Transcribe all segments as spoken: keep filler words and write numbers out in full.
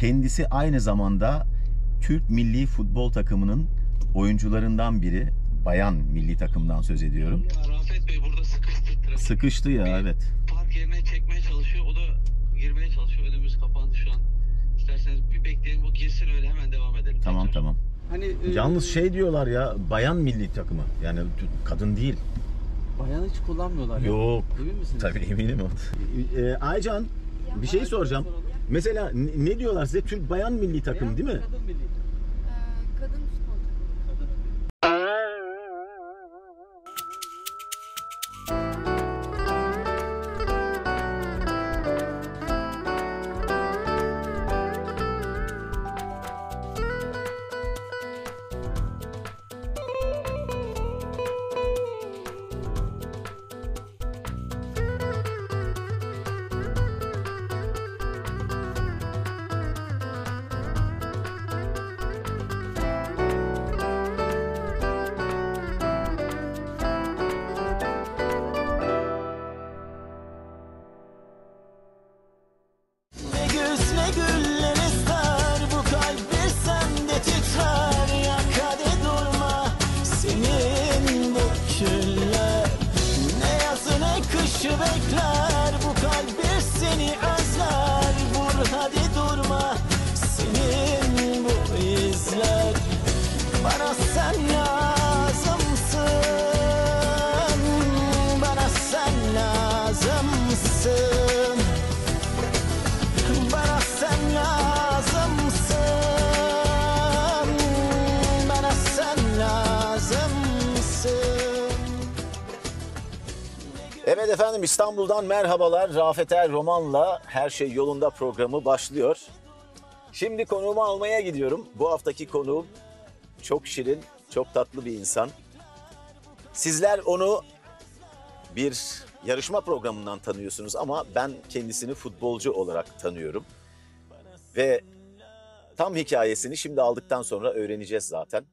Kendisi aynı zamanda Türk milli futbol takımının oyuncularından biri. Bayan milli takımdan söz ediyorum. Ya Rafet Bey burada sıkıştı. Sıkıştı ya, bir evet. Park yerine çekmeye çalışıyor. O da girmeye çalışıyor. Önümüz kapandı şu an. İsterseniz bir bekleyin, bu girsin, öyle hemen devam edelim. Tamam tekrar. Tamam. Hani yalnız e... şey diyorlar ya, bayan milli takımı. Yani kadın değil. Bayan hiç kullanmıyorlar. Yok. Ya. Emin misiniz? Tabii eminim. E, Aycan ya, bir şey soracağım. Soralım. Mesela ne diyorlar size? Türk bayan milli takım bayan, değil mi? Kadın milli. Evet efendim, İstanbul'dan merhabalar. Rafet El Roman'la Her Şey Yolunda programı başlıyor. Şimdi konuğumu almaya gidiyorum. Bu haftaki konuğum çok şirin, çok tatlı bir insan. Sizler onu bir yarışma programından tanıyorsunuz ama ben kendisini futbolcu olarak tanıyorum. Ve tam hikayesini şimdi aldıktan sonra öğreneceğiz zaten.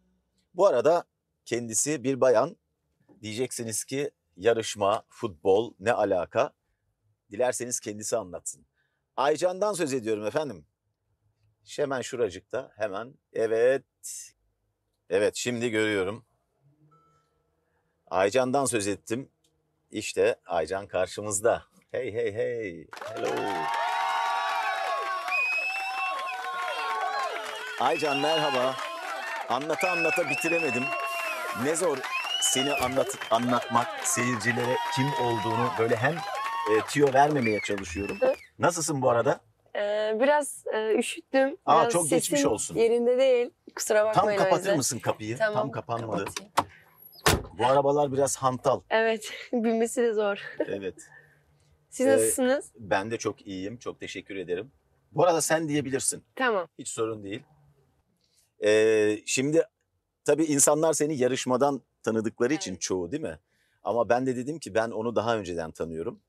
Bu arada kendisi bir bayan. Diyeceksiniz ki yarışma, futbol ne alaka? Dilerseniz kendisi anlatsın. Aycan'dan söz ediyorum efendim. Hemen şuracıkta, hemen. Evet. Evet, şimdi görüyorum. Aycan'dan söz ettim. İşte Aycan karşımızda. Hey hey hey. Hello. Aycan merhaba. Anlata anlata bitiremedim. Ne zor seni anlat, anlatmak, seyircilere kim olduğunu böyle hem e, tüyo vermemeye çalışıyorum. Nasılsın bu arada? Ee, biraz e, üşüttüm. Biraz Aa, çok geçmiş olsun. Yerinde değil. Kusura bakmayın. Tam kapatır mısın kapıyı? Tamam, tam kapanmadı. Kapatayım. Bu arabalar biraz hantal. Evet, binmesi de zor. Evet. Siz ee, nasılsınız? Ben de çok iyiyim, çok teşekkür ederim. Bu arada sen diyebilirsin. Tamam. Hiç sorun değil. Ee, şimdi tabii insanlar seni yarışmadan tanıdıkları için, evet, çoğu değil mi? Ama ben de dedim ki ben onu daha önceden tanıyorum.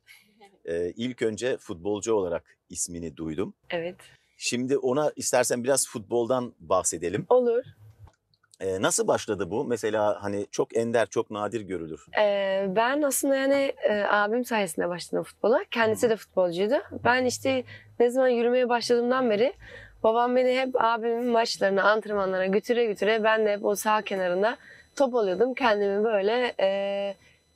Ee, ilk önce futbolcu olarak ismini duydum. Evet. Şimdi ona istersen biraz futboldan bahsedelim. Olur. Ee, nasıl başladı bu? Mesela hani çok ender, çok nadir görülür. Ee, ben aslında yani e, abim sayesinde başladım futbola. Kendisi de futbolcuydu. Ben işte ne zaman yürümeye başladığımdan beri babam beni hep abimin maçlarına, antrenmanlara götüre götüre ben de hep o saha kenarında top alıyordum. Kendimi böyle e,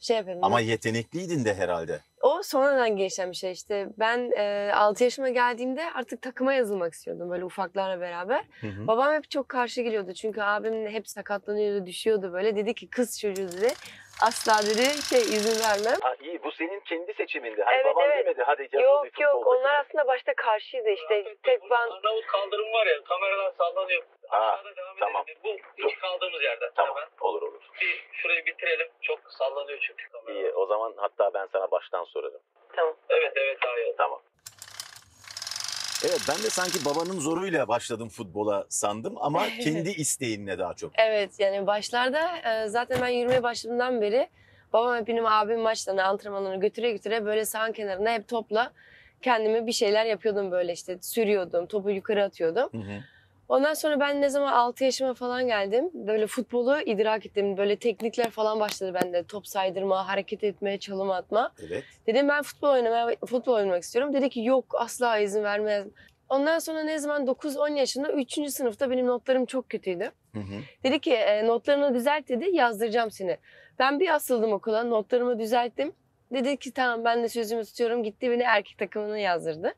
şey yapıyordum. Ama yetenekliydin de herhalde. O sonradan gelişen bir şey işte. Ben e, altı yaşıma geldiğimde artık takıma yazılmak istiyordum böyle ufaklarla beraber. Hı hı. Babam hep çok karşı geliyordu çünkü abim hep sakatlanıyordu, düşüyordu böyle. Dedi ki kız çocuğu dedi. Asla dedi şey izin vermem. Ha, iyi, bu senin kendi seçimindi. Hani evet, baban evet demedi hadi yazıl yok, bir futbolda. Yok yok, onlar aslında başta karşıydı işte. Tek ben... Arnavut kaldırım var ya, kameralar sallanıyor. Ha, tamam. Edelim. Bu iki kaldığımız yerden. Tamam, hemen. Olur olur. Bir şurayı bitirelim, çok sallanıyor çünkü kameralar. İyi, o zaman hatta ben sana baştan sorarım. Tamam. Evet evet, daha iyi. Tamam. Evet, ben de sanki babanın zoruyla başladım futbola sandım ama kendi isteğinle daha çok. Evet, yani başlarda zaten ben yürümeye başladığımdan beri babam hep benim abim maçlarına, antrenmanlarına götüre götüre böyle sahanın kenarına hep topla kendime bir şeyler yapıyordum böyle işte sürüyordum, topu yukarı atıyordum. Hı hı. Ondan sonra ben ne zaman altı yaşıma falan geldim böyle futbolu idrak ettim, böyle teknikler falan başladı bende, top saydırma, hareket etme, çalım atma. Evet. Dedim ben futbol oynamaya futbol oynamak istiyorum. Dedi ki yok, asla izin vermez. Ondan sonra ne zaman dokuz on yaşında üçüncü sınıfta benim notlarım çok kötüydü. Hı hı. Dedi ki e, notlarını düzelt dedi, yazdıracağım seni. Ben bir asıldım okula, notlarımı düzelttim. Dedi ki tamam, ben de sözümü tutuyorum, gitti beni erkek takımına yazdırdı.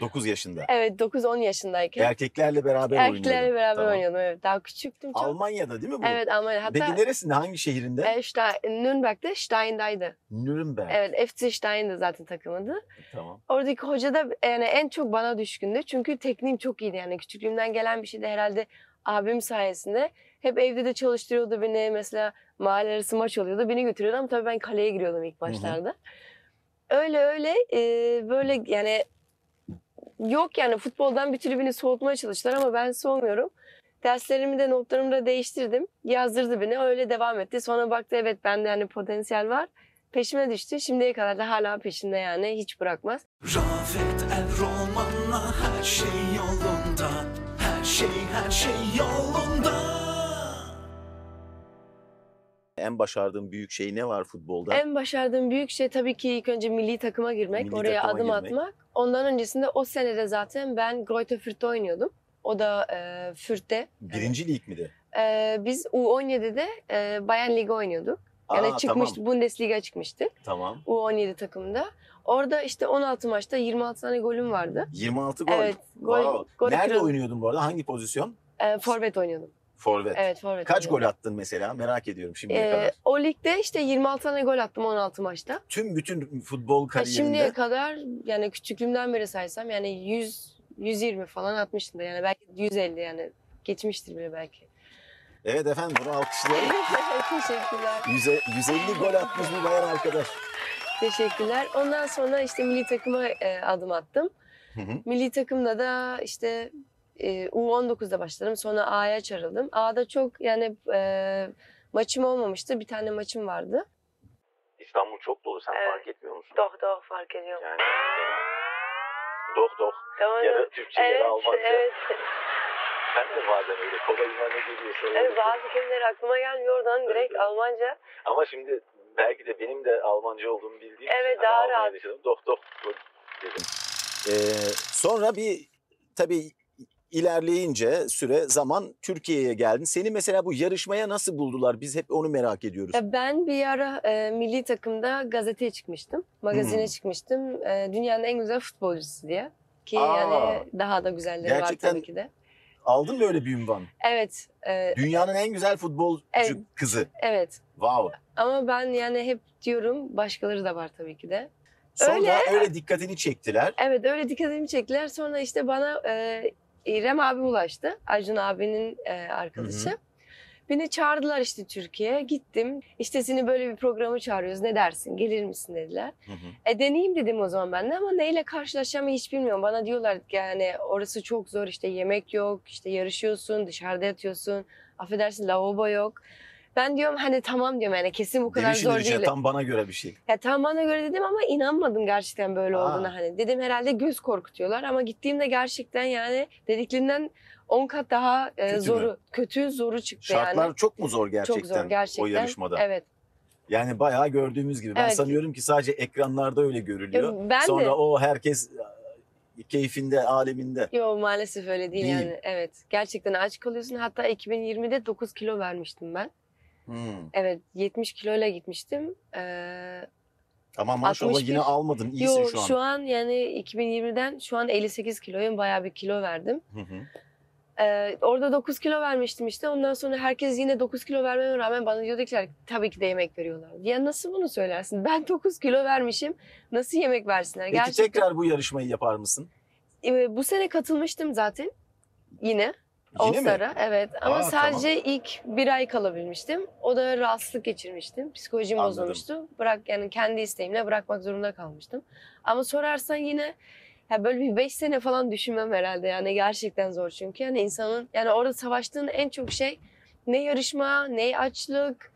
dokuz yaşında. Evet, dokuz on yaşındayken. Erkeklerle beraber oynuyordum. Erkeklerle beraber tamam. oynuyordum evet. Daha küçüktüm çok. Almanya'da değil mi bu? Evet, Almanya'da. Hatta, peki neresinde, hangi şehrinde? E, Nürnberg'de, Stein'daydı. Nürnberg. Evet, F C Stein'de zaten takımıydı. Tamam. Oradaki hoca da yani en çok bana düşkündü. Çünkü tekniğim çok iyiydi yani, küçüklüğümden gelen bir şeydi herhalde, abim sayesinde. Hep evde de çalıştırıyordu beni, mesela mahalle arası maç oluyordu, beni götürüyordu ama tabii ben kaleye giriyordum ilk başlarda. Hı hı. Öyle öyle e, böyle yani... Yok yani futboldan bir türlü beni soğutmaya çalıştılar ama ben soğumuyorum. Derslerimi de notlarımı da değiştirdim. Yazdırdı beni, öyle devam etti. Sonra baktı evet bende yani potansiyel var. Peşime düştü. Şimdiye kadar da hala peşinde yani, hiç bırakmaz. Rafet El Roman'la her şey yolunda. Her şey her şey yolunda. En başardığın büyük şey ne var futbolda? En başardığım büyük şey tabii ki ilk önce milli takıma girmek, milli oraya takıma adım girmek. atmak. Ondan öncesinde o senede zaten ben Greuther Fürth'te oynuyordum. O da e, Fürth'te. Birinci lig miydi? E, biz U on yedi'de e, Bayern Liga oynuyorduk. Yani Aa, çıkmıştı, tamam. Bundesliga çıkmıştı. Tamam. U on yedi takımında. Orada işte on altı maçta yirmi altı tane golüm vardı. yirmi altı gol? Evet. Gol, wow. gol Nerede kırıldı. oynuyordun bu arada? Hangi pozisyon? E, forvet oynuyordum. Forvet. Evet, forvet. Kaç gol attın mesela? Merak ediyorum şimdiye ee, kadar. O ligde işte yirmi altı tane gol attım on altı maçta. Tüm bütün futbol kariyerinde? Ha, şimdiye kadar yani küçüklüğümden beri saysam yani yüz, yüz yirmi falan atmıştım da yani belki yüz elli yani geçmiştir bile belki. Evet efendim, bunu alkışlayalım. Teşekkürler. yüz elli gol atmış bir bayan arkadaş. Teşekkürler. Ondan sonra işte milli takıma adım attım. Hı hı. Milli takımda da işte... U on dokuz'da başladım. Sonra A'ya çağrıldım. A'da çok yani e, maçım olmamıştı. Bir tane maçım vardı. İstanbul çok dolu. Sen evet. fark etmiyor musun? Doğru doğru fark ediyorum. Yani, doğru doğru. Tamam, ya da Türkçe evet, ya da Almanca. Evet. Ben de bazen öyle kolayıma ne geliyorsa. Evet, bazı kelimeleri aklıma gelmiyor. Oradan evet, direkt evet. Almanca. Ama şimdi belki de benim de Almanca olduğumu bildiğim evet, için. Evet, daha rahat. Doğru doğru dedim. Ee, sonra bir tabii İlerleyince süre, zaman Türkiye'ye geldin. Seni mesela bu yarışmaya nasıl buldular? Biz hep onu merak ediyoruz. Ben bir ara e, milli takımda gazeteye çıkmıştım. Magazine hmm. çıkmıştım. E, dünyanın en güzel futbolcusu diye. Ki Aa, yani daha da güzelleri gerçekten var tabii ki de. Aldın mı öyle bir ünvan? Evet. E, dünyanın en güzel futbolcu evet, kızı. Evet. Wow. Ama ben yani hep diyorum başkaları da var tabii ki de. Sonra öyle, öyle dikkatini çektiler. Evet, öyle dikkatimi çektiler. Sonra işte bana... E, İrem abi ulaştı. Acun abinin e, arkadaşı. Hı hı. Beni çağırdılar işte Türkiye'ye. Gittim. İşte seni böyle bir programa çağırıyoruz. Ne dersin? Gelir misin dediler. Hı hı. E deneyeyim dedim o zaman ben de ama neyle karşılaşacağımı hiç bilmiyorum. Bana diyorlar yani orası çok zor, işte yemek yok, işte yarışıyorsun, dışarıda yatıyorsun. Affedersin, lavabo yok. Ben diyorum hani tamam diyorum yani kesin bu kadar Demişim zor değil. Şey, tam bana göre bir şey. Ya tam bana göre dedim ama inanmadım gerçekten böyle Aa. olduğuna hani. Dedim herhalde göz korkutuyorlar ama gittiğimde gerçekten yani dediklerinden on kat daha kötü e, zoru, mü? kötü zoru çıktı. Şartlar yani. Şartlar çok mu zor gerçekten? Çok zor gerçekten. O yarışmada. Evet. Yani bayağı gördüğümüz gibi. Evet. Ben sanıyorum ki sadece ekranlarda öyle görülüyor. Ben Sonra de. o herkes keyfinde, aleminde. Yok maalesef öyle değil, değil yani. Evet. Gerçekten aç kalıyorsun. Hatta iki bin yirmi'de dokuz kilo vermiştim ben. Hmm. Evet, yetmiş kiloyla gitmiştim. Ee, Ama maşallah yine almadın, iyisin yo, şu an. Şu an yani iki bin yirmi'den şu an elli sekiz kiloyum, bayağı bir kilo verdim. Hı hı. Ee, orada dokuz kilo vermiştim işte, ondan sonra herkes yine dokuz kilo vermeme rağmen bana diyordu ki tabii ki de yemek veriyorlar. Ya nasıl bunu söylersin? Ben dokuz kilo vermişim, nasıl yemek versinler? Peki gerçekten... tekrar bu yarışmayı yapar mısın? Ee, bu sene katılmıştım zaten yine. Oslara, evet. Ama Aa, sadece tamam. ilk bir ay kalabilmiştim. O da rahatsızlık geçirmiştim. Psikolojim Anladım. bozulmuştu. Bırak yani kendi isteğimle bırakmak zorunda kalmıştım. Ama sorarsan yine ya böyle bir beş sene falan düşünmem herhalde. Yani gerçekten zor çünkü. Yani insanın yani orada savaştığın en çok şey ne yarışma, ne açlık,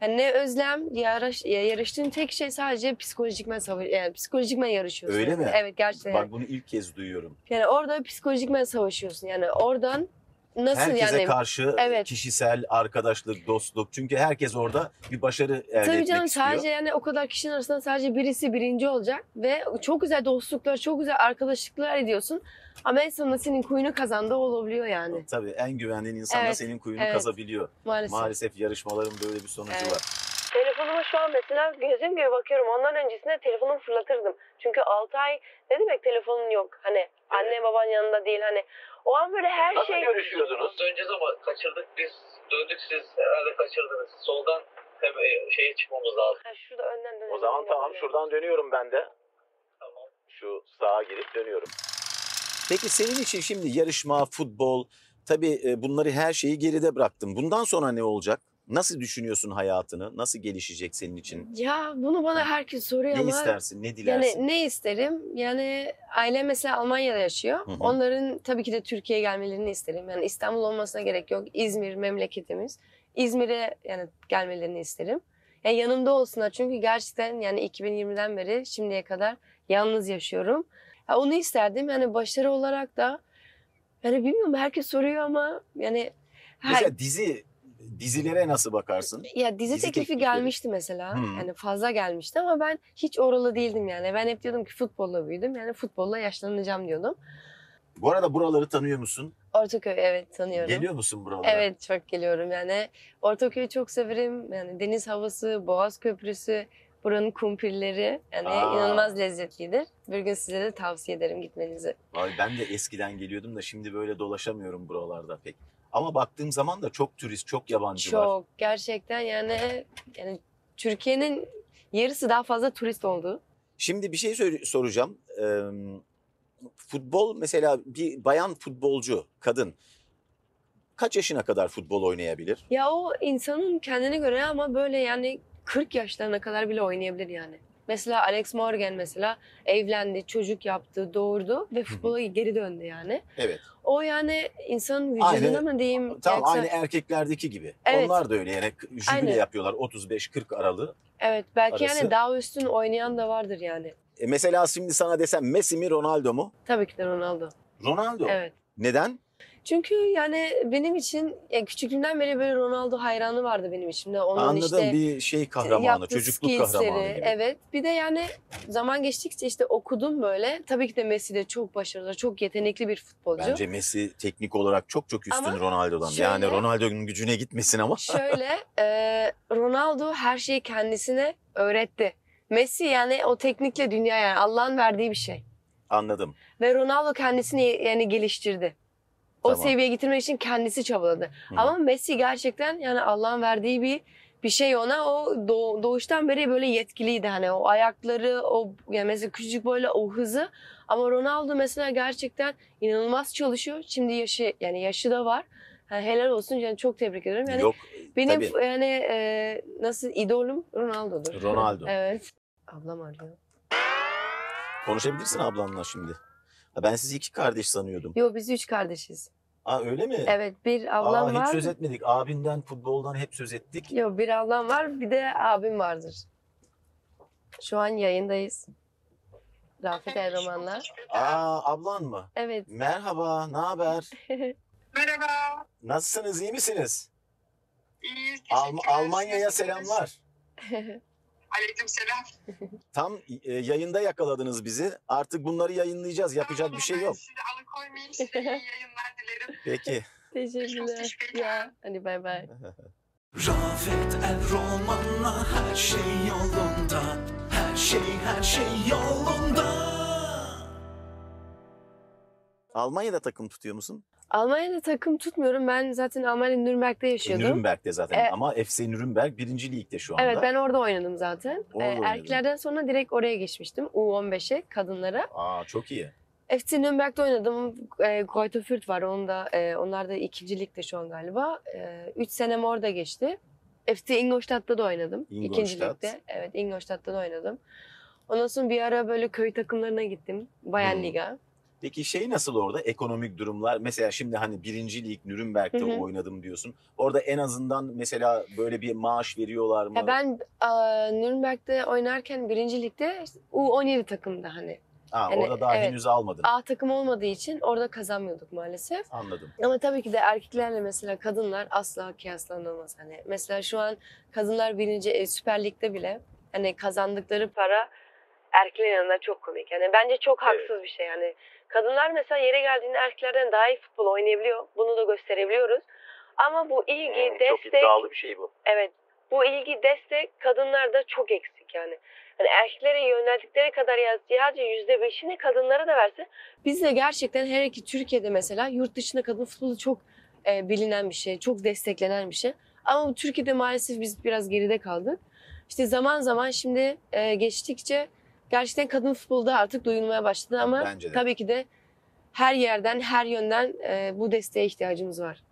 yani ne özlem. Yarış, yarıştığın tek şey sadece psikolojikmen savaş, yani psikolojikmen yarışıyorsun. Öyle mi? Evet gerçekten. Bak bunu ilk kez duyuyorum. Yani orada psikolojikmen savaşıyorsun. Yani oradan Nasıl herkese yani? Karşı evet. Kişisel, arkadaşlık, dostluk. Çünkü herkes orada bir başarı elde Tabii etmek canım, istiyor. Sadece yani o kadar kişinin arasında sadece birisi birinci olacak. Ve çok güzel dostluklar, çok güzel arkadaşlıklar ediyorsun. Ama en sonunda senin kuyunu kazandığı olabiliyor yani. Tabii en güvendiğin insan da evet. senin kuyunu evet. kazabiliyor. Maalesef. Maalesef yarışmaların böyle bir sonucu evet. var. Telefonuma şu an mesela gözüm gibi bakıyorum. Ondan öncesinde telefonumu fırlatırdım. Çünkü altı ay ne demek telefonun yok? Hani evet. anne baban yanında değil hani. O an böyle her Nasıl şey... Nasıl görüşüyordunuz? Döneceğiz ama kaçırdık biz. Döndük siz herhalde kaçırdınız. Soldan tabii şeye çıkmamız lazım. Ha, şurada önden dönelim. O zaman tamam yani. Şuradan dönüyorum ben de. Tamam. Şu sağa girip dönüyorum. Peki senin için şimdi yarışma, futbol, tabii bunları her şeyi geride bıraktım. Bundan sonra ne olacak? Nasıl düşünüyorsun hayatını? Nasıl gelişecek senin için? Ya bunu bana herkes soruyor ama... Ne istersin, ne dilersin? Yani ne isterim? Yani aile mesela Almanya'da yaşıyor. Hı hı. Onların tabii ki de Türkiye'ye gelmelerini isterim. Yani İstanbul olmasına gerek yok. İzmir memleketimiz. İzmir'e yani gelmelerini isterim. Yani yanımda olsunlar çünkü gerçekten yani iki bin yirmiden beri şimdiye kadar yalnız yaşıyorum. Ya onu isterdim. Yani başarı olarak da... Yani bilmiyorum herkes soruyor ama yani... Her... Mesela dizi... Dizilere nasıl bakarsın? Ya dizi, dizi teklifi teklifleri. gelmişti mesela. Hmm. Yani fazla gelmişti ama ben hiç oralı değildim yani. Ben hep diyordum ki futbolla büyüdüm. Yani futbolla yaşlanacağım diyordum. Bu arada buraları tanıyor musun? Ortaköy evet tanıyorum. Geliyor musun buralara? Evet çok geliyorum yani. Ortaköy'ü çok severim. Yani deniz havası, Boğaz Köprüsü, buranın kumpirleri yani Aa. inanılmaz lezzetlidir. Bir gün size de tavsiye ederim gitmenizi. Abi ben de eskiden geliyordum da şimdi böyle dolaşamıyorum buralarda pek. Ama baktığım zaman da çok turist, çok yabancı çok, var. Çok gerçekten yani, yani Türkiye'nin yarısı daha fazla turist oldu. Şimdi bir şey sor soracağım. Ee, futbol mesela bir bayan futbolcu, kadın kaç yaşına kadar futbol oynayabilir? Ya o insanın kendine göre ama böyle yani kırk yaşlarına kadar bile oynayabilir yani. Mesela Alex Morgan mesela evlendi, çocuk yaptı, doğurdu ve futbola geri döndü yani. Evet. O yani insanın vücuduna mı diyeyim? Tamam yani... aynı erkeklerdeki gibi. Evet. Onlar da öyle yani jübile Aynen. yapıyorlar otuz beş kırk aralığı. Evet belki arası. Yani daha üstün oynayan da vardır yani. E mesela şimdi sana desem Messi mi Ronaldo mu? Tabii ki de Ronaldo. Ronaldo? Evet. Neden? Çünkü yani benim için yani küçüklüğümden beri böyle Ronaldo hayranı vardı benim içimde. Onun Anladım işte bir şey kahramanı, çocukluk kahramanı gibi. Evet bir de yani zaman geçtikçe işte okudum böyle. Tabii ki de Messi de çok başarılı, çok yetenekli bir futbolcu. Bence Messi teknik olarak çok çok üstün ama Ronaldo'dan. Şöyle, yani Ronaldo'nun gücüne gitmesin ama. Şöyle e, Ronaldo her şeyi kendisine öğretti. Messi yani o teknikle dünya yani Allah'ın verdiği bir şey. Anladım. Ve Ronaldo kendisini yani geliştirdi. O tamam. seviyeye getirmek için kendisi çabaladı. Hı -hı. Ama Messi gerçekten yani Allah'ın verdiği bir bir şey ona. O doğ, doğuştan beri böyle yetkiliydi hani o ayakları, o yani mesela küçücük böyle o hızı. Ama Ronaldo mesela gerçekten inanılmaz çalışıyor. Şimdi yaşı yani yaşı da var. Yani helal olsun yani çok tebrik ederim. Yani Yok, benim tabii. yani e, nasıl idolüm Ronaldo'dur. Ronaldo. Evet. Ablam arıyor. Konuşabilirsin ablanla şimdi. Ben sizi iki kardeş sanıyordum. Yok biz üç kardeşiz. Aa öyle mi? Evet bir ablam Aa, var. Hiç söz etmedik. Abinden, futboldan hep söz ettik. Yok bir ablam var bir de abim vardır. Şu an yayındayız. Rafet El Roman'la. Aa ablan mı? Evet. Merhaba, ne haber? Merhaba. Nasılsınız, iyi misiniz? İyiyiz. Al Almanya'ya selamlar. Aleykümselam. Tam e, yayında yakaladınız bizi. Artık bunları yayınlayacağız. Yapacak tamam, bir şey yok. Sizi alıkoymayayım. Size iyi yayınlar dilerim. Peki. Teşekkürler. Ya, hadi bay bay. Rafet El Roman'la her şey yolunda. Her şey her şey yolunda. Almanya'da takım tutuyor musun? Almanya'da takım tutmuyorum. Ben zaten Almanya Nürnberg'de yaşıyordum. Nürnberg'de zaten ee, ama F C Nürnberg birinci ligde şu anda. Evet ben orada oynadım zaten. Ee, erkeklerden sonra direkt oraya geçmiştim. U on beşe kadınlara. Aa çok iyi. F C Nürnberg'de oynadım. E, Greuther Fürth var. Onu da, e, onlar da ikinci ligde şu an galiba. E, üç senem orada geçti. F C Ingolstadt'ta da oynadım. Ingolstadt. İkinci ligde. Evet Ingolstadt'ta da oynadım. Ondan sonra bir ara böyle köy takımlarına gittim. Bayern hmm. Liga. Peki şey nasıl orada ekonomik durumlar? Mesela şimdi hani birinci lig Nürnberg'de hı hı. oynadım diyorsun. Orada en azından mesela böyle bir maaş veriyorlar mı? Ya ben a, Nürnberg'de oynarken birinci ligde U on yedi takımda hani Ha, yani, orada daha evet, henüz almadın. A takım olmadığı için orada kazanmıyorduk maalesef. Anladım. Ama tabii ki de erkeklerle mesela kadınlar asla kıyaslanamaz. Hani mesela şu an kadınlar birinci Süper Lig'de bile hani kazandıkları para erkeklerin yanında çok komik. Yani bence çok haksız evet, bir şey. Yani kadınlar mesela yere geldiğinde erkeklerden daha iyi futbol oynayabiliyor. Bunu da gösterebiliyoruz. Ama bu ilgi, hmm, destek... Çok iddialı bir şey bu. Evet. Bu ilgi, destek kadınlarda çok eksik yani. Yani erkeklere yöneldikleri kadar yalnızca yüzde beşini kadınlara da verse. Biz de gerçekten her iki Türkiye'de mesela yurt dışında kadın futbolu çok e, bilinen bir şey, çok desteklenen bir şey. Ama bu Türkiye'de maalesef biz biraz geride kaldık. İşte zaman zaman şimdi e, geçtikçe gerçekten kadın futbolda artık duyulmaya başladı ama tabii ki de her yerden, her yönden e, bu desteğe ihtiyacımız var.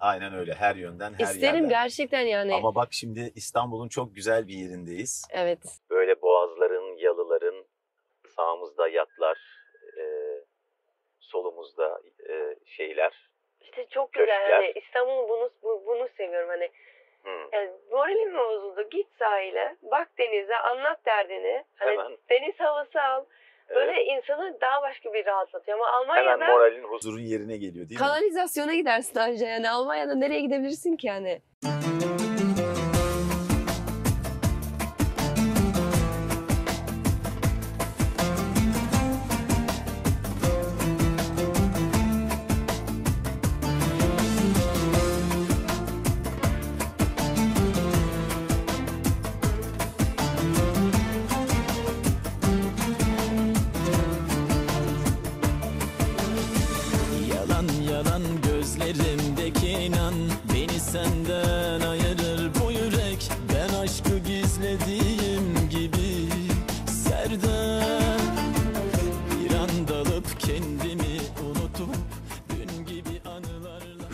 Aynen öyle, her yönden, her İsterim yerden. İsterim gerçekten yani. Ama bak şimdi İstanbul'un çok güzel bir yerindeyiz. Evet. Böyle boğazların, yalıların, sağımızda yatlar, e, solumuzda e, şeyler. İşte çok köşkler, güzel hani İstanbul'un bunu, bunu seviyorum hani. Hmm. Yani moralim mi bozuldu? Git sahile, bak denize, anlat derdini. Hani hemen deniz havası al. Böyle evet, insanı daha başka bir rahatlatıyor ama Almanya'da... Hemen moralin, huzurun yerine geliyor değil mi? Kanalizasyona gidersin ancak yani Almanya'da nereye gidebilirsin ki yani?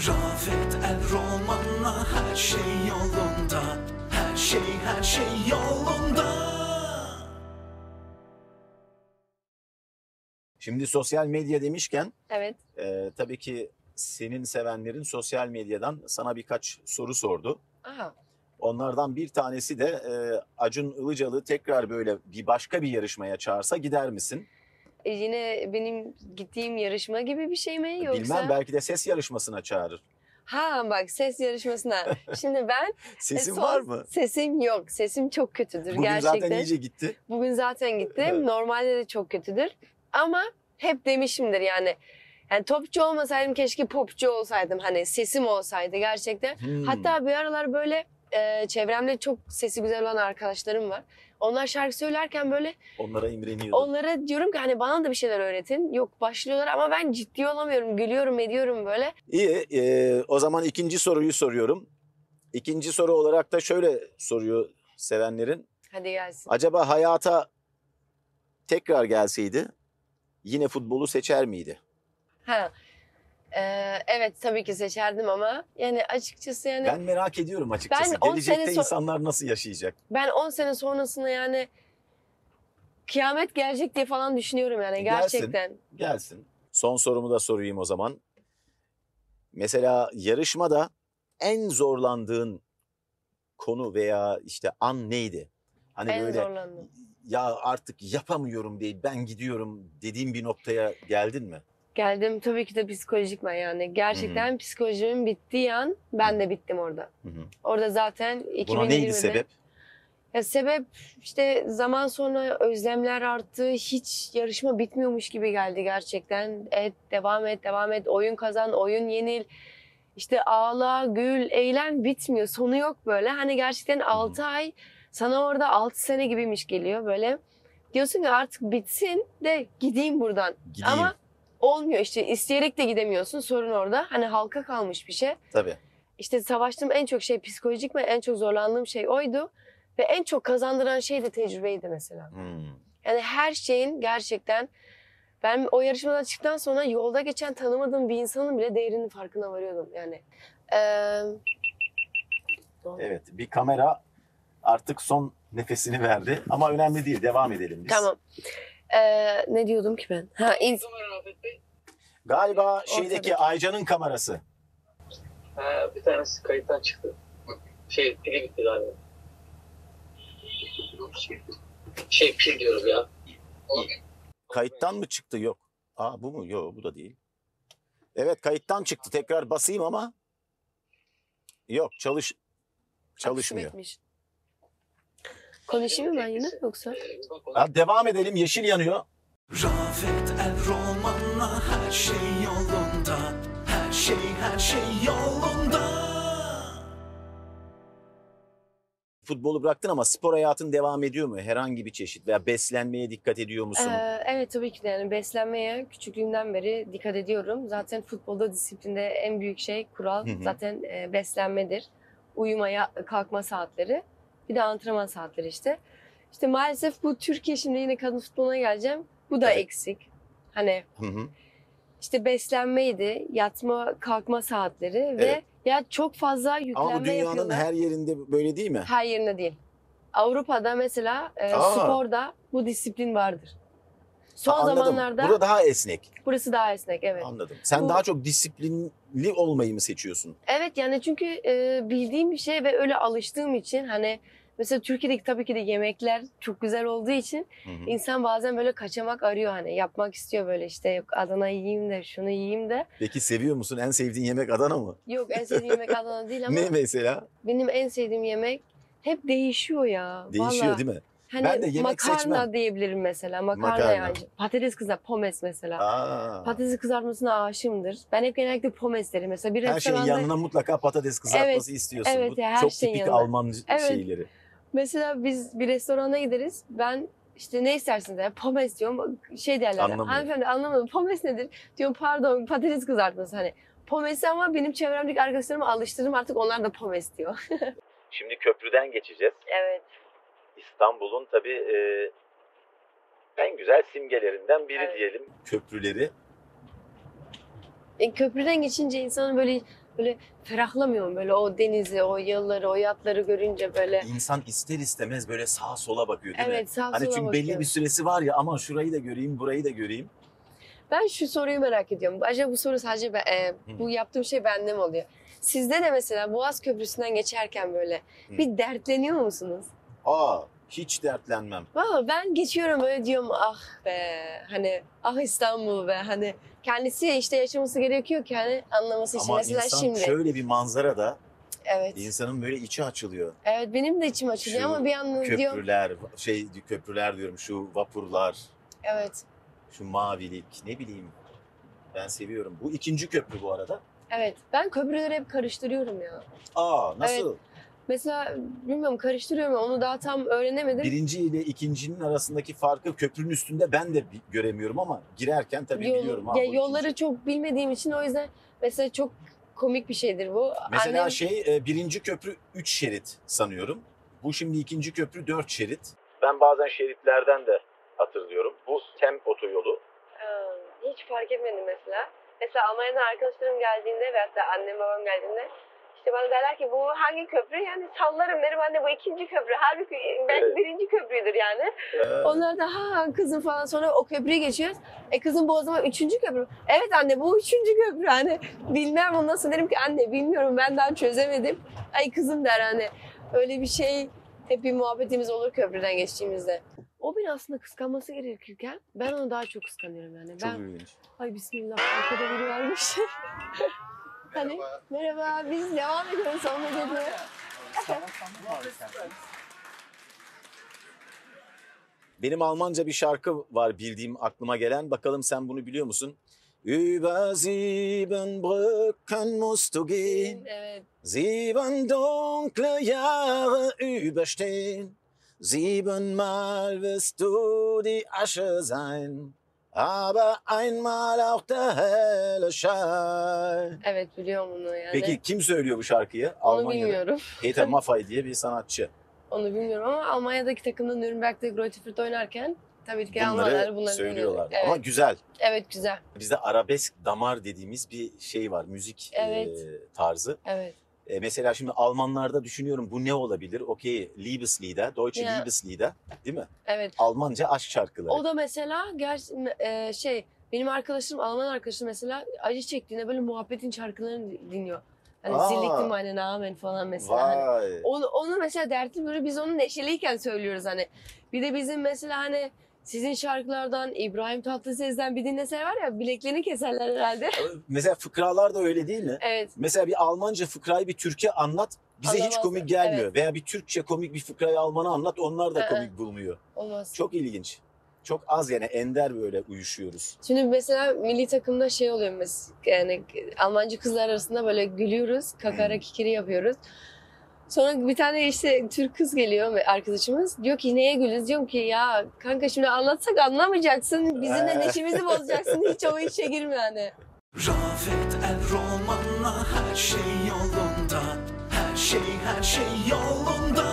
Rafet El Roman'la her şey yolunda, her şey her şey yolunda. Şimdi sosyal medya demişken, evet, e, tabii ki senin sevenlerin sosyal medyadan sana birkaç soru sordu. Aha. Onlardan bir tanesi de e, Acun Ilıcalı tekrar böyle bir başka bir yarışmaya çağırsa gider misin? Yine benim gittiğim yarışma gibi bir şey mi yoksa? Bilmem, belki de ses yarışmasına çağırır. Ha bak, ses yarışmasına. Şimdi ben... Sesim son, var mı? Sesim yok. Sesim çok kötüdür bugün gerçekten. Bugün zaten iyice gitti. Bugün zaten gitti. Evet. Normalde de çok kötüdür. Ama hep demişimdir yani. Yani topçu olmasaydım keşke popçu olsaydım. Hani sesim olsaydı gerçekten. Hmm. Hatta bir aralar böyle e, çevremde çok sesi güzel olan arkadaşlarım var. Onlar şarkı söylerken böyle onlara imreniyordum. Onlara diyorum ki hani bana da bir şeyler öğretin. Yok başlıyorlar ama ben ciddi olamıyorum. Gülüyorum ediyorum böyle. İyi, e, o zaman ikinci soruyu soruyorum. İkinci soru olarak da şöyle soruyor sevenlerin. Hadi gelsin. Acaba hayata tekrar gelseydi yine futbolu seçer miydi? Ha. Ee, evet tabii ki seçerdim ama yani açıkçası yani... Ben merak ediyorum açıkçası. Gelecekte insanlar nasıl yaşayacak? Ben on sene sonrasında yani kıyamet gelecek diye falan düşünüyorum yani gelsin, gerçekten. Gelsin. Son sorumu da sorayım o zaman. Mesela yarışmada en zorlandığın konu veya işte an neydi? Hani en böyle zorlandım. Ya artık yapamıyorum değil ben gidiyorum dediğim bir noktaya geldin mi? Geldim tabii ki de psikolojikman yani. Gerçekten hı-hı, psikolojimin bittiği an ben hı-hı, de bittim orada. Hı-hı. Orada zaten iki bin yirmide... Buna neydi sebep? Ya sebep işte zaman sonra özlemler arttı. Hiç yarışma bitmiyormuş gibi geldi gerçekten. Et, devam et, devam et. Oyun kazan, oyun yenil. İşte ağla, gül, eğlen bitmiyor. Sonu yok böyle. Hani gerçekten altı ay sana orada altı sene gibiymiş geliyor böyle. Diyorsun ki artık bitsin de gideyim buradan. Gideyim. Ama olmuyor işte, isteyerek de gidemiyorsun, sorun orada. Hani halka kalmış bir şey. Tabii. İşte savaştığım en çok şey psikolojik mi, en çok zorlandığım şey oydu. Ve en çok kazandıran şey de tecrübeydi mesela. Hmm. Yani her şeyin gerçekten, ben o yarışmadan çıktıktan sonra yolda geçen tanımadığım bir insanın bile değerinin farkına varıyordum yani. Ee... Evet, bir kamera artık son nefesini verdi ama önemli değil, devam edelim biz. Tamam. Ee, ne diyordum ki ben? Ha, iz... Galiba şeydeki Aycan'ın kamerası. Ha, bir tanesi kayıttan çıktı. Şey pili bitti galiba. Şey pil diyorum ya. Kayıttan mı çıktı? Yok. Aa bu mu? Yok bu da değil. Evet kayıttan çıktı. Tekrar basayım ama yok çalış çalışmıyor. Konuşayım mı ben yine yoksa? Ya devam edelim. Yeşil yanıyor. Rafet El Roman'la her şey yolunda. Her şey her şey yolunda. Futbolu bıraktın ama spor hayatın devam ediyor mu? Herhangi bir çeşit veya beslenmeye dikkat ediyor musun? Ee, evet tabii ki de yani beslenmeye küçüklüğümden beri dikkat ediyorum. Zaten futbolda disiplinde en büyük şey kural hı hı. zaten e, beslenmedir. Uyumaya kalkma saatleri bir de antrenman saatleri işte. İşte maalesef bu Türkiye şimdi yine kadın futboluna geleceğim. Bu da evet. eksik. Hani hı hı. işte beslenmeydi, yatma kalkma saatleri evet. ve ya çok fazla yüklenme yapıyorlar. Ama dünyanın yapıyorlar. Her yerinde böyle değil mi? Her yerinde değil. Avrupa'da mesela e, sporda bu disiplin vardır. Son ha, zamanlarda... Burada daha esnek. Burası daha esnek evet. Anladım. Sen bu, daha çok disiplinli olmayı mı seçiyorsun? Evet yani çünkü e, bildiğim bir şey ve öyle alıştığım için hani mesela Türkiye'deki tabii ki de yemekler çok güzel olduğu için hı hı. insan bazen böyle kaçamak arıyor hani yapmak istiyor böyle işte yok Adana yiyeyim de şunu yiyeyim de. Peki seviyor musun? En sevdiğin yemek Adana mı? Yok en sevdiğim yemek Adana değil ama. Ne mesela? Benim en sevdiğim yemek hep değişiyor ya. Değişiyor vallahi. Değil mi? Hani ben de yemek makarna seçmem. Diyebilirim mesela. Makarna, makarna. Yani. Patates kızar, pommes mesela. Aa. Patates kızartmasına aşığımdır. Ben hep genellikle pommes derim. Mesela bir her şeyin yanına mutlaka patates kızartması evet, istiyorsun. Evet, bu her çok tipik yanında. Alman evet. şeyleri. Mesela biz bir restorana gideriz. Ben işte ne istersiniz der. Pommes diyorum. Şey derler. Hanımefendi anlamadım. Pommes nedir? Diyorum pardon patates kızartması. Hani pommes ama benim çevremdeki arkadaşlarımı alıştırdım. Artık onlar da pommes diyor. Şimdi köprüden geçeceğiz. Evet. İstanbul'un tabii e, en güzel simgelerinden biri evet. diyelim. Köprüleri. E, köprüden geçince insanın böyle böyle ferahlamıyor mu? Böyle o denizi, o yolları, o yatları görünce böyle. İnsan ister istemez böyle sağa sola bakıyor değil evet, mi? Sağa hani sola çünkü bakıyor. Belli bir süresi var ya ama şurayı da göreyim, burayı da göreyim. Ben şu soruyu merak ediyorum. Acaba bu soru sadece ben, e, bu yaptığım şey bende mi oluyor? Sizde de mesela Boğaz Köprüsü'nden geçerken böyle Hı. bir dertleniyor musunuz? Aa hiç dertlenmem. Valla ben geçiyorum öyle diyorum ah be hani ah İstanbul be hani kendisi işte yaşaması gerekiyor ki hani anlaması için. Ama mesela insan şimdi. Şöyle bir manzara da evet. insanın böyle içi açılıyor. Evet benim de içim açılıyor şu ama bir yandan köprüler, diyorum. Köprüler şey köprüler diyorum şu vapurlar. Evet. Şu mavilik ne bileyim ben seviyorum. Bu ikinci köprü bu arada. Evet ben köprüleri hep karıştırıyorum ya. Aa nasıl? Evet. Mesela bilmiyorum karıştırıyorum onu daha tam öğrenemedim. Birinci ile ikincinin arasındaki farkı köprünün üstünde ben de göremiyorum ama girerken tabii Yol, biliyorum. Ya yolları ikinci. Çok bilmediğim için o yüzden mesela çok komik bir şeydir bu. Mesela Annem... şey birinci köprü üç şerit sanıyorum. Bu şimdi ikinci köprü dört şerit. Ben bazen şeritlerden de hatırlıyorum. Bu Tem otoyolu. Ee, hiç fark etmedim mesela. Mesela Almanya'dan arkadaşlarım geldiğinde veyahut da annem babam geldiğinde İşte bana derler ki bu hangi köprü? Yani sallarım derim anne bu ikinci köprü. Halbuki belki evet. birinci köprüdür yani. Evet. Onlar da ha kızım falan sonra o köprüyü geçiyoruz. E kızım bu o zaman üçüncü köprü. Evet anne bu üçüncü köprü hani bilmem ondan sonra derim ki anne bilmiyorum ben daha çözemedim. Ay kızım der hani öyle bir şey hep bir muhabbetimiz olur köprüden geçtiğimizde. O beni aslında kıskanması gerekirken ben onu daha çok kıskanıyorum yani. Çok ben... ilginç. Ay bismillah arkada biri varmış. Hani, merhaba. Merhaba, biz devam ediyoruz sohbet etmeye. Benim Almanca bir şarkı var bildiğim aklıma gelen. Bakalım sen bunu biliyor musun? Über sieben Brücken musst du gehen. Evet. Sieben dunkle Jahre überstehen. Siebenmal wirst du die Asche sein. Aber einmal auch der helle Schein. Evet biliyorum bunu yani. Peki kim söylüyor bu şarkıyı? Onu Almanya'da. Bilmiyorum. Peter Maffay diye bir sanatçı. Onu bilmiyorum ama Almanya'daki takımda Nürnberg'de Greuther Fürth oynarken tabii ki Almanlar bunları söylüyorlar. Evet. Ama güzel. Evet güzel. Bizde arabesk damar dediğimiz bir şey var. Müzik evet. e, tarzı. Evet. E, mesela şimdi Almanlarda düşünüyorum bu ne olabilir? Okey, Liebeslieder, Deutsche ya. Liebeslieder değil mi? Evet. Almanca aşk şarkıları. O da mesela e, şey benim arkadaşım Alman arkadaşım mesela acı çektiğinde böyle muhabbetin şarkılarını dinliyor. Hani zillikli meine Namen falan mesela. Hani, onu, onu mesela dertli böyle biz onu neşeliyken söylüyoruz hani. Bir de bizim mesela hani Sizin şarkılardan İbrahim Tatlıses'ten bir dinlese var ya, bileklerini keserler herhalde. Mesela fıkralar da öyle değil mi? Evet. Mesela bir Almanca fıkrayı bir Türk'e anlat, bize anlamaz, hiç komik gelmiyor. Evet. Veya bir Türkçe komik bir fıkrayı Alman'a anlat, onlar da komik bulmuyor. Olmaz. Çok ilginç. Çok az yani, ender böyle uyuşuyoruz. Şimdi mesela milli takımda şey oluyor mesela, yani Almancı kızlar arasında böyle gülüyoruz, kakara kikiri yapıyoruz. Sonra bir tane işte Türk kız geliyor arkadaşımız, diyor ki neye gülüyoruz? Diyorum ki ya kanka şimdi anlatsak anlamayacaksın, bizim de neşemizi bozacaksın, hiç o işe girme yani. Rafet El Roman'la her şey yolunda, her şey her şey yolunda.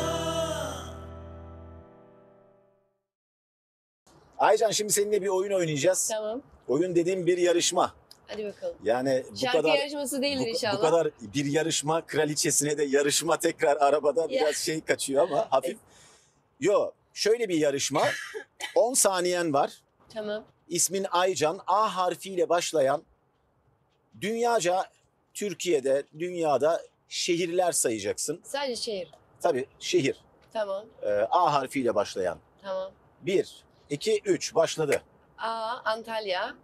Aycan, şimdi seninle bir oyun oynayacağız. Tamam. Oyun dediğim bir yarışma. Hadi bakalım. Yani bu şarkı kadar, yarışması değildir bu, inşallah. Bu kadar bir yarışma kraliçesine de yarışma tekrar arabada biraz şey kaçıyor ama hafif. Yo, şöyle bir yarışma. on saniyen var. Tamam. İsmin Aycan, A harfiyle başlayan dünyaca Türkiye'de, dünyada şehirler sayacaksın. Sadece şehir. Tabii şehir. Tamam. Ee, A harfiyle başlayan. Tamam. Bir. iki, üç başladı. A, Antalya.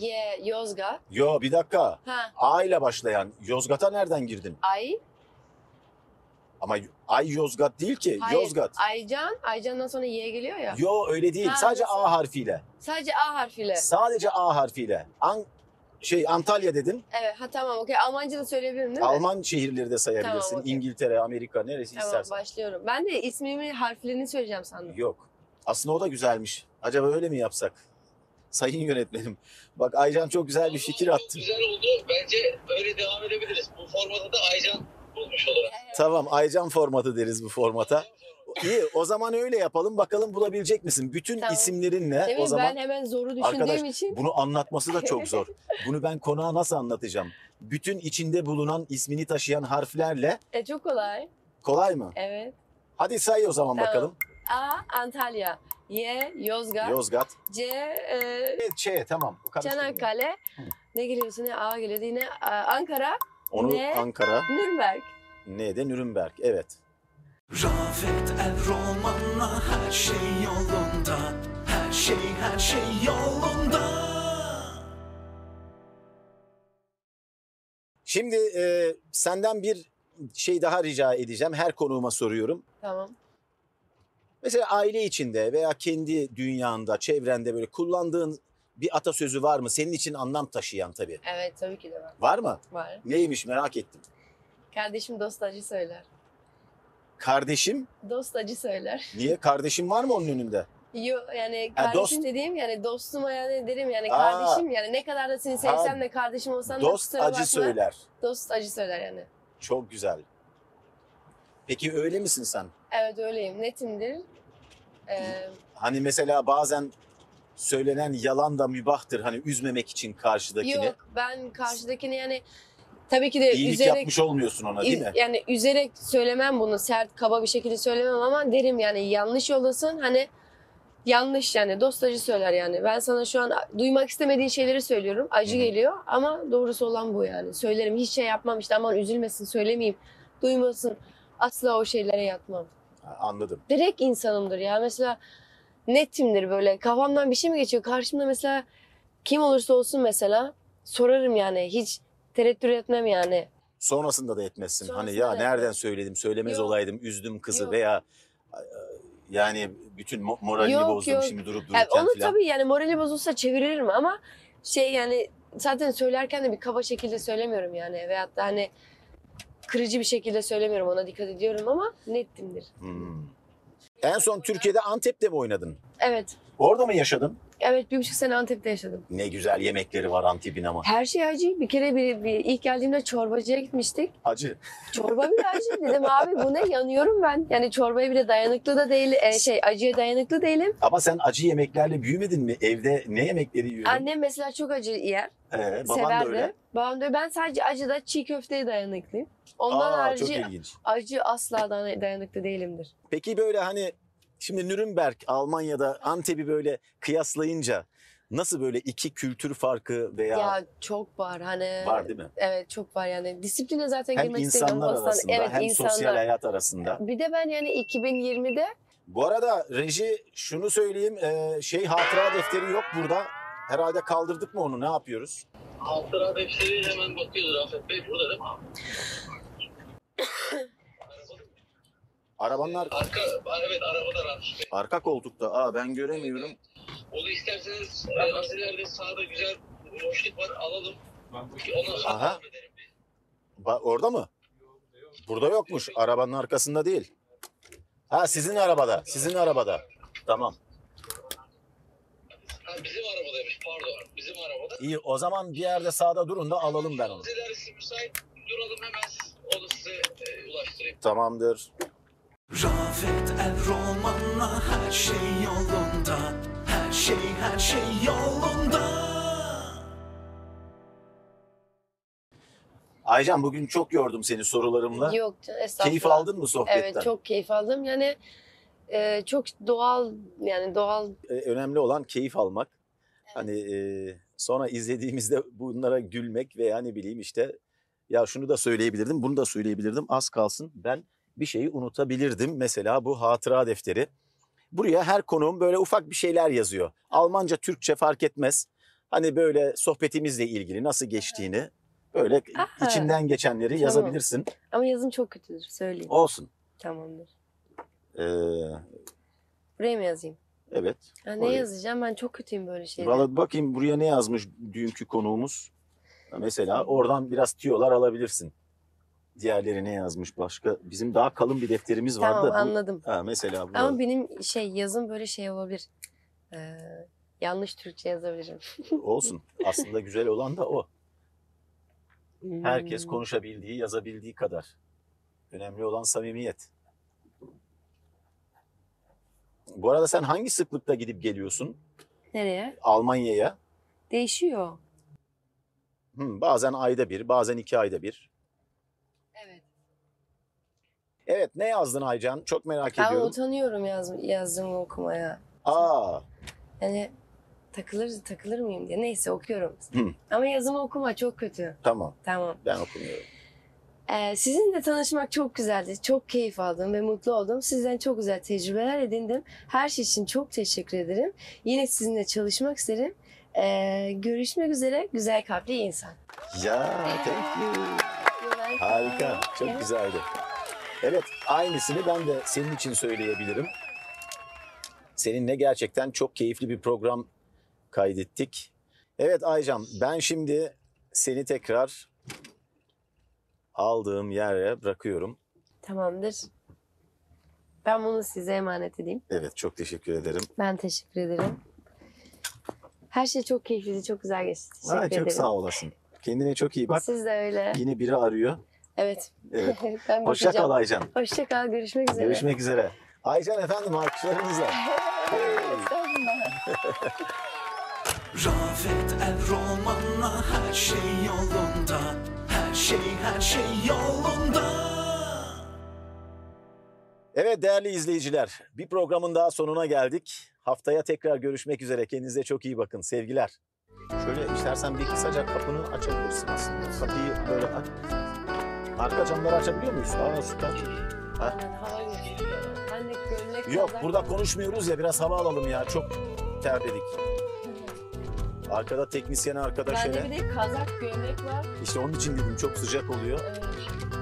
Y, Yozgat. Yo, bir dakika. Ha. A ile başlayan. Yozgat'a nereden girdin? Ay. Ama Ay Yozgat değil ki. Hayır. Yozgat. Aycan. Aycan'dan sonra Y geliyor ya. Yo, öyle değil. Ha, sadece nasıl? A harfiyle. Sadece A harfiyle. Sadece A harfiyle. An şey Antalya dedin. Evet, ha tamam. Okey. Almanca da söyleyebilirim değil mi? Alman şehirleri de sayabilirsin. Tamam, okay. İngiltere, Amerika, neresi tamam, istersen. Tamam, başlıyorum. Ben de ismimin harflerini söyleyeceğim sandım. Yok. Aslında o da güzelmiş. Acaba öyle mi yapsak? Sayın yönetmenim. Bak Aycan çok güzel bir fikir attı. Güzel oldu. Bence öyle devam edebiliriz. Bu formata da Aycan bulmuş olur. Tamam, Aycan formatı deriz bu formata. İyi, o zaman öyle yapalım. Bakalım bulabilecek misin? Bütün tamam. isimlerinle Değil o zaman. Ben hemen zoru düşündüğüm arkadaş, için. Bunu anlatması da çok zor. Bunu ben konağa nasıl anlatacağım? Bütün içinde bulunan ismini taşıyan harflerle. E çok kolay. Kolay mı? Evet. Hadi say o zaman tamam. bakalım. A, Antalya. Y, Yozgat. Yozgat. C, e, Ç, tamam. Çanakkale. Hı. Ne geliyorsun? Ne? A geliyordu yine. Ankara. Onu ne? Ankara. Nürnberg. Ne de Nürnberg, evet. Rafet El Roman'la her şey yolunda. Her şey, her şey yolunda. Şimdi e, senden bir şey daha rica edeceğim. Her konuğuma soruyorum. Tamam. Mesela aile içinde veya kendi dünyanda, çevrende böyle kullandığın bir atasözü var mı? Senin için anlam taşıyan tabii. Evet, tabii ki de var. Var mı? Var. Neymiş merak ettim. Kardeşim dost acı söyler. Kardeşim? Dost acı söyler. Niye? Kardeşim var mı onun önünde? Yok yani ha, kardeşim dost. dediğim yani dostuma yani derim yani Aa, kardeşim yani ne kadar da seni sevsem de kardeşim olsan da dost acı bakma, söyler. Dost acı söyler yani. Çok güzel. Peki öyle misin sen? Evet öyleyim. Netimdir. Ee... Hani mesela bazen söylenen yalan da mübahtır. Hani üzmemek için karşıdakini. Yok ben karşıdakini yani tabii ki de İyilik üzerek... yapmış olmuyorsun ona değil mi? Yani üzerek söylemem bunu. Sert, kaba bir şekilde söylemem ama derim yani yanlış yoldasın. Hani yanlış yani dostacı söyler yani. Ben sana şu an duymak istemediğin şeyleri söylüyorum. Acı Hı-hı. geliyor ama doğrusu olan bu yani. Söylerim, hiç şey yapmam işte aman üzülmesin, söylemeyeyim, duymasın. Asla o şeylere yatmam. Anladım. Direkt insanımdır ya. Mesela netimdir böyle. Kafamdan bir şey mi geçiyor? Karşımda mesela kim olursa olsun mesela sorarım yani. Hiç tereddüt etmem yani. Sonrasında da etmezsin. Sonrasında hani ya nereden etmem. söyledim, söylemez yok. olaydım, üzdüm kızı yok. veya yani bütün moralini yok, bozdum yok. şimdi durup dururken yani onu falan. Tabii yani morali bozulsa çeviririm ama şey yani zaten söylerken de bir kaba şekilde söylemiyorum yani. Veyahut da hani kırıcı bir şekilde söylemiyorum, ona dikkat ediyorum ama nettimdir. Hmm. En son Türkiye'de Antep'te mi oynadın? Evet. Orada mı yaşadın? Evet, bir buçuk sene Antep'te yaşadım. Ne güzel yemekleri var Antep'in ama. Her şey acı. Bir kere bir, bir ilk geldiğimde çorbacıya gitmiştik. Acı. Çorba bile acı. Dedim abi bu ne, yanıyorum ben. Yani çorbaya bile dayanıklı da değil, e, şey acıya dayanıklı değilim. Ama sen acı yemeklerle büyümedin mi? Evde ne yemekleri yiyordun? Annem mesela çok acı yer. Ee, baban Severdi. da öyle. Babam da öyle. Ben sadece acıda çiğ köfteye dayanıklıyım. Ondan Aa, harici acı asla dayanıklı değilimdir. Peki böyle hani... Şimdi Nürnberg, Almanya'da Antep'i böyle kıyaslayınca nasıl böyle iki kültür farkı veya... Ya çok var hani... Var değil mi? Evet çok var yani. Disipline zaten girmek istemiyorum. Hem insanlar arasında evet, hem insanlar. sosyal hayat arasında. Bir de ben yani iki bin yirmide Bu arada reji şunu söyleyeyim, e, şey hatıra defteri yok burada. Herhalde kaldırdık mı onu, ne yapıyoruz? Hatıra defteri hemen bakıyoruz Rafet Bey, burada değil mi abi? Arabanlar... Arka, evet arabada Rafet Bey. Arka koltukta, aa ben göremiyorum. Onu isterseniz e, asilerde sağda güzel boşluk var, alalım. Ondan sonra devam edelim. Ba- orada mı? Burada yokmuş, arabanın arkasında değil. Ha sizin arabada, sizin arabada. Tamam. Ha, bizim arabadaymış, pardon. Bizim arabada. İyi, o zaman bir yerde sağda durun da alalım ben onu. Sizlerisi müsait, duralım hemen onu size e, ulaştırayım. Tamamdır. Rafet El Roman'la her şey yolunda, her şey her şey yolunda. Aycan bugün çok yordum seni sorularımla. Yok canım, estağfurullah. Keyif aldın mı sohbetten? Evet, çok keyif aldım. Yani e, çok doğal, yani doğal. E, önemli olan keyif almak. Evet. Hani e, sonra izlediğimizde bunlara gülmek veya ne bileyim işte ya şunu da söyleyebilirdim, bunu da söyleyebilirdim. Az kalsın ben bir şeyi unutabilirdim. Mesela bu hatıra defteri. Buraya her konuğum böyle ufak bir şeyler yazıyor. Almanca, Türkçe fark etmez. Hani böyle sohbetimizle ilgili nasıl geçtiğini. Evet. Böyle aha, içinden geçenleri tamam, yazabilirsin. Ama yazım çok kötüdür, söyleyeyim. Olsun. Tamamdır. Ee... Buraya mı yazayım? Evet. Ya ne oraya yazacağım? Ben çok kötüyüm böyle şeylere. Vallahi bakayım buraya ne yazmış dünkü konuğumuz. Mesela oradan biraz tüyolar alabilirsin. Diğerleri ne yazmış başka? Bizim daha kalın bir defterimiz tamam, vardı. Tamam anladım. Bu... Ha, mesela burada... Ama benim şey yazım böyle şey olabilir. Ee, yanlış Türkçe yazabilirim. Olsun. Aslında güzel olan da o. Herkes konuşabildiği, yazabildiği kadar. Önemli olan samimiyet. Bu arada sen hangi sıklıkta gidip geliyorsun? Nereye? Almanya'ya. Değişiyor. Hmm, bazen ayda bir, bazen iki ayda bir. Evet. Evet, ne yazdın Aycan? Çok merak ben ediyorum. Ben utanıyorum yaz, yazdığımı okumaya. Aa. Yani... Takılır, takılır mıyım diye. Neyse okuyorum. Hı. Ama yazımı okuma çok kötü. Tamam. Tamam. Ben okumuyorum. Ee, sizinle tanışmak çok güzeldi. Çok keyif aldım ve mutlu oldum. Sizden çok güzel tecrübeler edindim. Her şey için çok teşekkür ederim. Yine sizinle çalışmak isterim. Ee, görüşmek üzere. Güzel kalpli insan. Ya thank you. Harika. Çok evet, güzeldi. Evet aynısını ben de senin için söyleyebilirim. Seninle gerçekten çok keyifli bir program kaydettik. Evet Aycan, ben şimdi seni tekrar aldığım yere bırakıyorum. Tamamdır. Ben bunu size emanet edeyim. Evet, çok teşekkür ederim. Ben teşekkür ederim. Her şey çok keyifliydi, çok güzel geçti. Teşekkür Ay, çok ederim. Çok sağ olasın. Kendine çok iyi bak. Siz de öyle. Yine biri arıyor. Evet. Evet. Ben hoşça kal Aycan. Hoşça kal, görüşmek üzere. Görüşmek üzere. Aycan efendim, alkışlarınızla. Rafet El Roman'la her şey yolunda, her şey her şey yolunda. Evet değerli izleyiciler, bir programın daha sonuna geldik. Haftaya tekrar görüşmek üzere. Kendinize çok iyi bakın. Sevgiler. Şöyle istersen bir kısaca kapını açabilirsin aslında. Kapıyı böyle aç. Arka camları açabiliyor muyuz? Aa süper. Ha. Yok burada konuşmuyoruz ya, biraz hava alalım ya, çok terledik. Arkada teknisyen arkadaş hele. Bende bir de kazak gömlek var. İşte onun için dedim çok sıcak oluyor. Evet.